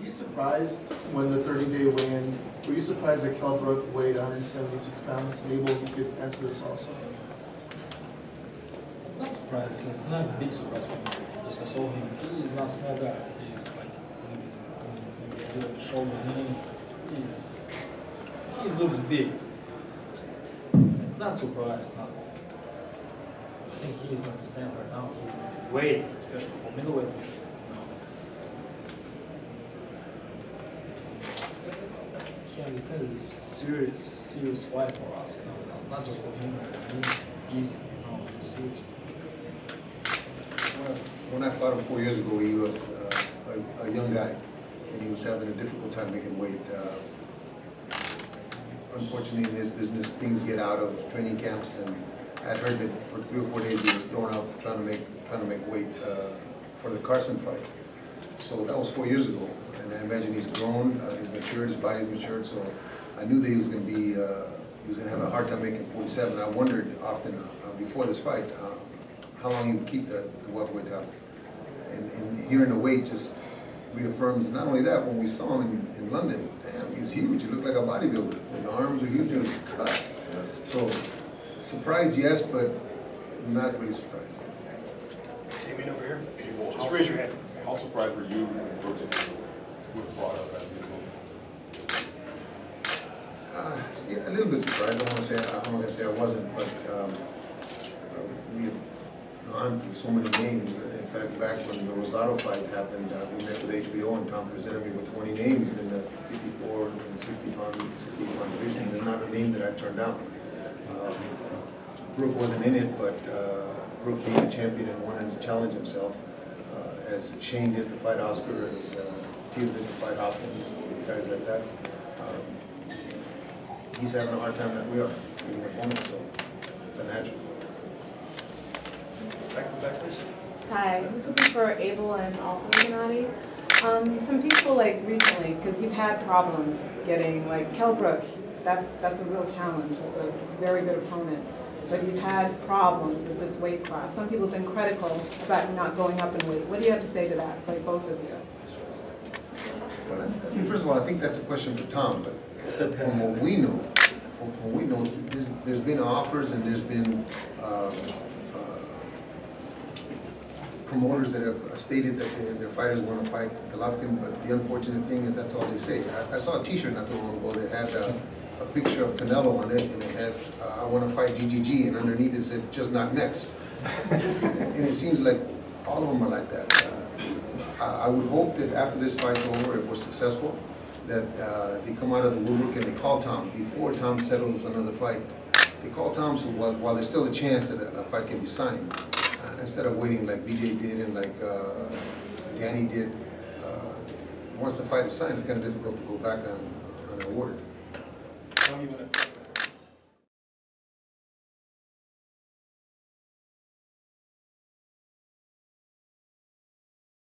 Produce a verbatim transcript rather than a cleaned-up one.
Were you surprised when the thirty day weigh-in, were you surprised that Kell Brook weighed one hundred seventy-six pounds? Mabel, you could answer this also. I'm not surprised. It's not a big surprise for me, because I saw him. He is not a small guy. He is like, when you shoulder, knee, he is, he looks big. Not surprised, not. I think he is on the stand right now. He weighed, especially for middleweight. I understand it's a serious, serious fight for us, you know, not just for him, but for me, easy, you know, serious. When I, when I fought him four years ago, he was uh, a, a young guy, and he was having a difficult time making weight. Uh, unfortunately, in this business, things get out of training camps, and I heard that for three or four days he was thrown out trying to make, trying to make weight uh, for the Carson fight. So that was four years ago. And I imagine he's grown, uh, he's matured, his body's matured, so I knew that he was going to be, uh, he was going to have a hard time making forty-seven. I wondered often uh, before this fight uh, how long he would keep the, the welterweight title. And, and hearing the weight just reaffirms, not only that, when we saw him in, in London, damn, he was huge, he looked like a bodybuilder. His arms were huge, he was cut. So, surprised, yes, but not really surprised. Came in over here. Just raise your hand. How surprised were you when Brooks brought up at the uh, yeah, a little bit surprised. I don't want to say I, I don't want to say I wasn't, but um, uh, we had gone through so many names. In fact, back when the Rosado fight happened, uh, we met with H B O and Tom presented me with twenty names in the fifty-four and sixty-five division, and not a name that I turned down. Um, Brook wasn't in it, but uh, Brook being a champion and wanted to challenge himself. As Shane did to fight Oscar, as uh, Tito did to fight Hopkins, guys like that. Um, he's having a hard time that we are, being an opponent, so it's natural. Back to back, please. Hi, I was looking for Abel and also Gennady. Um, some people, like recently, because you've had problems getting, like Kell Brook, that's, that's a real challenge. That's a very good opponent. But you've had problems with this weight class. Some people have been critical about you not going up in weight. What do you have to say to that, like both of you? Well, I mean, first of all, I think that's a question for Tom. But from what we know, from what we know, there's, there's been offers and there's been um, uh, promoters that have stated that they, their fighters want to fight Golovkin. But the unfortunate thing is that's all they say. I, I saw a T-shirt not too long ago that had. Uh, a picture of Canelo on it, and it had, uh, I want to fight G G G, and underneath it said, just not next. And it seems like all of them are like that. Uh, I would hope that after this fight's over, if we're successful, that uh, they come out of the woodwork and they call Tom, before Tom settles another fight. They call Tom, so while, while there's still a chance that a, a fight can be signed, uh, instead of waiting like B J did and like uh, Danny did, uh, once the fight is signed, it's kind of difficult to go back on, on an award. How do you want to